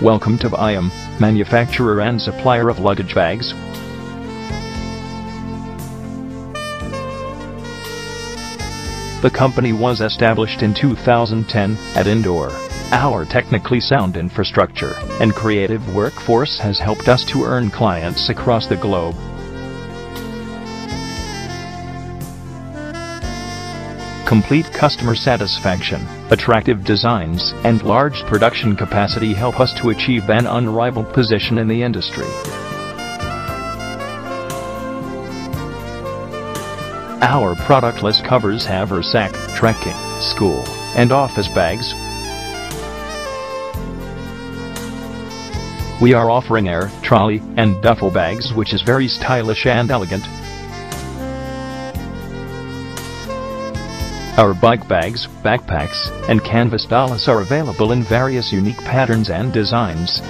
Welcome to Viaam, manufacturer and supplier of luggage bags. The company was established in 2010 at Indore. Our technically sound infrastructure and creative workforce has helped us to earn clients across the globe. Complete customer satisfaction, attractive designs, and large production capacity help us to achieve an unrivaled position in the industry. Our product list covers haversack, trekking, school, and office bags. We are offering air, trolley, and duffel bags, which is very stylish and elegant. Our bike bags, backpacks, and canvas dolls are available in various unique patterns and designs.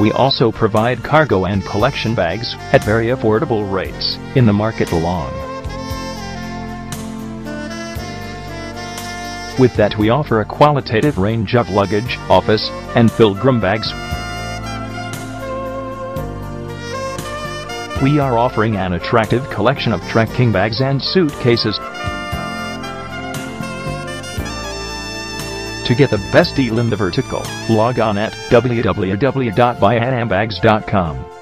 We also provide cargo and collection bags at very affordable rates in the market along. With that, we offer a qualitative range of luggage, office, and pilgrim bags. We are offering an attractive collection of trekking bags and suitcases. To get the best deal in the vertical, log on at www.viaambags.com.